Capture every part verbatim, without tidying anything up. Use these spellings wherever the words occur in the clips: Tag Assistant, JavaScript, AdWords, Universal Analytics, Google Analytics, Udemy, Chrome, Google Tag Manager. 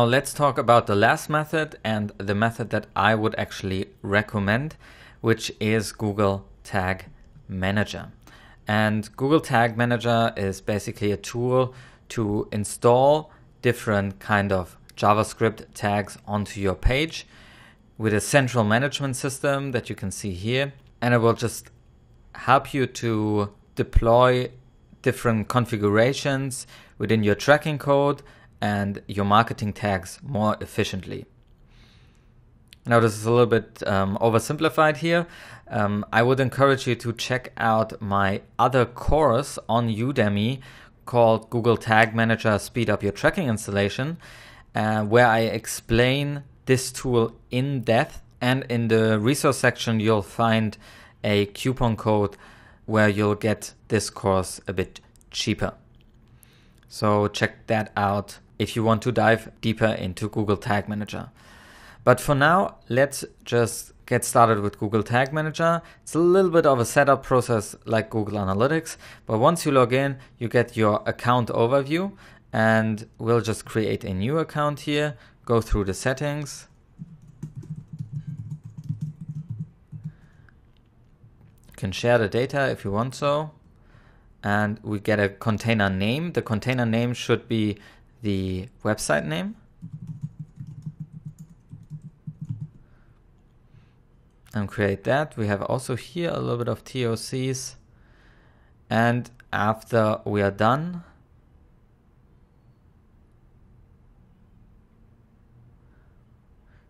Now let's talk about the last method and the method that I would actually recommend, which is Google Tag Manager. And Google Tag Manager is basically a tool to install different kind of JavaScript tags onto your page with a central management system that you can see here. And it will just help you to deploy different configurations within your tracking code and your marketing tags more efficiently. Now, this is a little bit um, oversimplified here. Um, I would encourage you to check out my other course on Udemy called Google Tag Manager Speed Up Your Tracking Installation, uh, where I explain this tool in depth. And in the resource section, you'll find a coupon code where you'll get this course a bit cheaper. So check that out if you want to dive deeper into Google Tag Manager. But for now, let's just get started with Google Tag Manager. It's a little bit of a setup process like Google Analytics, but once you log in, you get your account overview, and we'll just create a new account here, go through the settings. You can share the data if you want so, and we get a container name. The container name should be the website name. And create that. We have also here a little bit of T O Cs, and after we are done,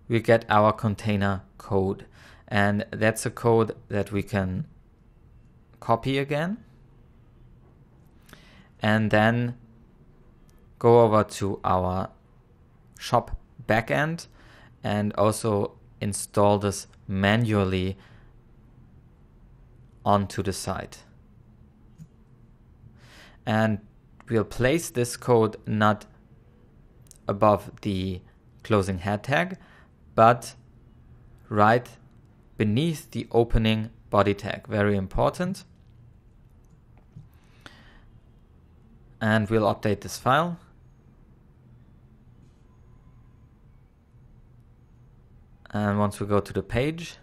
we get our container code, and that's a code that we can copy again and then go over to our shop backend and also install this manually onto the site. And we'll place this code not above the closing head tag, but right beneath the opening body tag. Very important. And we'll update this file. And once we go to the page,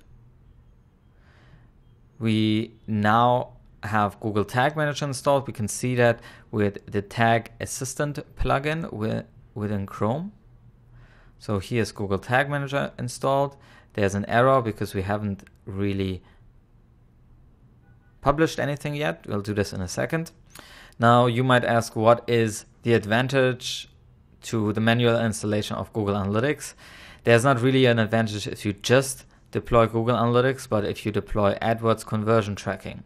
we now have Google Tag Manager installed. We can see that with the Tag Assistant plugin with, within Chrome. So here's Google Tag Manager installed. There's an error because we haven't really published anything yet. We'll do this in a second. Now you might ask, what is the advantage to the manual installation of Google Analytics? There's not really an advantage if you just deploy Google Analytics, but if you deploy AdWords conversion tracking,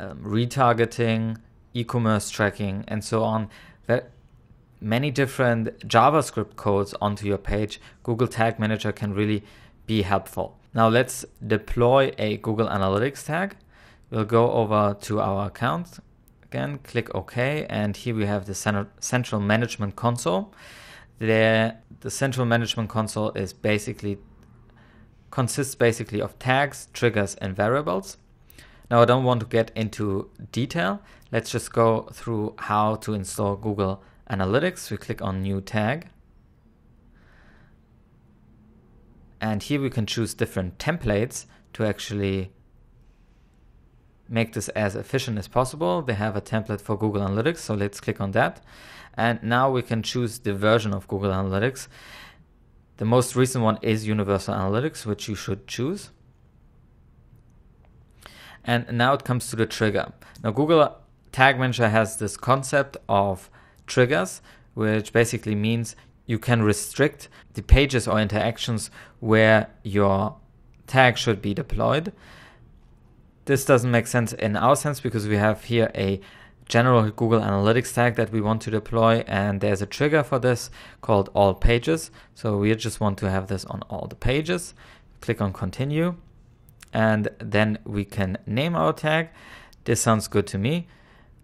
um, retargeting, e-commerce tracking, and so on, that many different JavaScript codes onto your page, Google Tag Manager can really be helpful. Now let's deploy a Google Analytics tag. We'll go over to our account again, click OK, and here we have the center, Central Management Console. There, the Central Management Console is basically consists basically of tags, triggers, and variables. Now I don't want to get into detail. Let's just go through how to install Google Analytics. We click on New Tag. And here we can choose different templates to actually make this as efficient as possible. They have a template for Google Analytics, so let's click on that. And now we can choose the version of Google Analytics. The most recent one is Universal Analytics, which you should choose. And now it comes to the trigger. Now Google Tag Manager has this concept of triggers, which basically means you can restrict the pages or interactions where your tag should be deployed. This doesn't make sense in our sense because we have here a general Google Analytics tag that we want to deploy, and there's a trigger for this called all pages. So we just want to have this on all the pages. Click on continue, and then we can name our tag. This sounds good to me.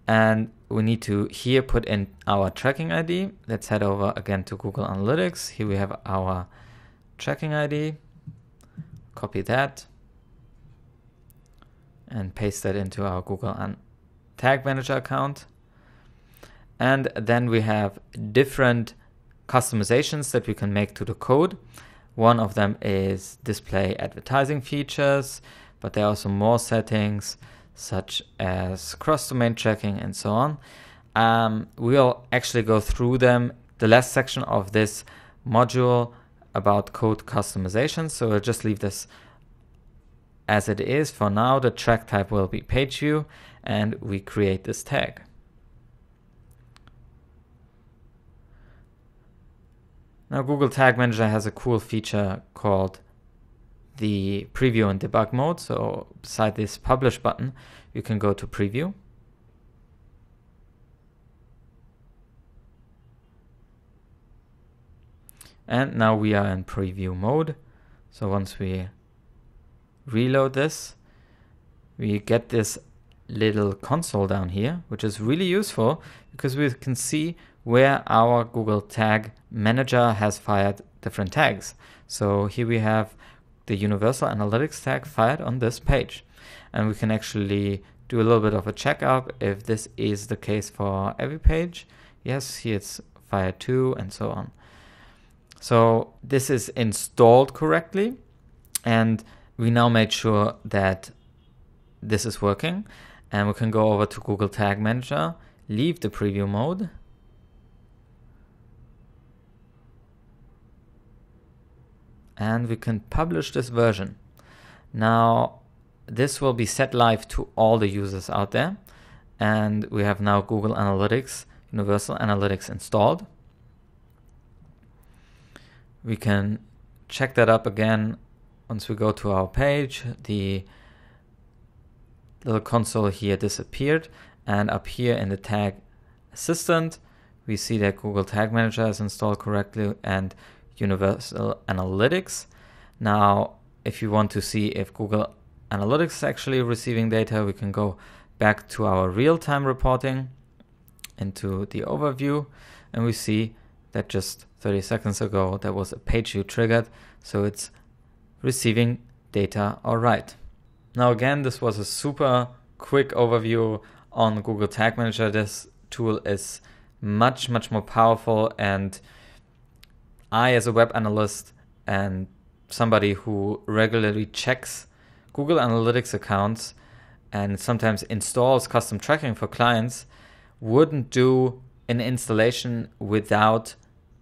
And we need to here put in our tracking I D. Let's head over again to Google Analytics. Here we have our tracking I D. Copy that and paste that into our Google Tag Manager account. And then we have different customizations that we can make to the code. One of them is display advertising features, but there are also more settings such as cross-domain tracking and so on. Um, we'll actually go through them the last section of this module about code customization. So we'll just leave this as it is for now. The track type will be page view, and we create this tag. Now, Google Tag Manager has a cool feature called the preview and debug mode. So beside this publish button, you can go to preview. And now we are in preview mode. So once we reload this, we get this little console down here, which is really useful because we can see where our Google Tag Manager has fired different tags. So here we have the Universal Analytics tag fired on this page. And we can actually do a little bit of a checkup if this is the case for every page. Yes, here it's fired too, and so on. So this is installed correctly. And we now made sure that this is working. And we can go over to Google Tag Manager, leave the preview mode, and we can publish this version. Now, this will be set live to all the users out there. And we have now Google Analytics, Universal Analytics installed. We can check that up again once we go to our page. The little console here disappeared. And up here in the Tag Assistant, we see that Google Tag Manager is installed correctly and Universal Analytics. Now, if you want to see if Google Analytics is actually receiving data, we can go back to our real-time reporting into the overview, and we see that just thirty seconds ago there was a page view triggered, so it's receiving data all right. Now again, this was a super quick overview on Google Tag Manager. This tool is much, much more powerful, and I, as a web analyst and somebody who regularly checks Google Analytics accounts and sometimes installs custom tracking for clients, wouldn't do an installation without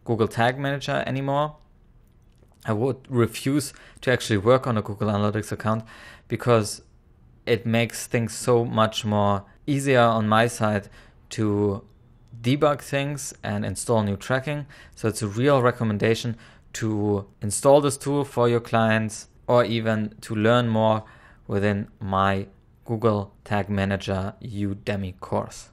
Google Tag Manager anymore. I would refuse to actually work on a Google Analytics account because it makes things so much more easier on my side to debug things and install new tracking. So it's a real recommendation to install this tool for your clients, or even to learn more within my Google Tag Manager Udemy course.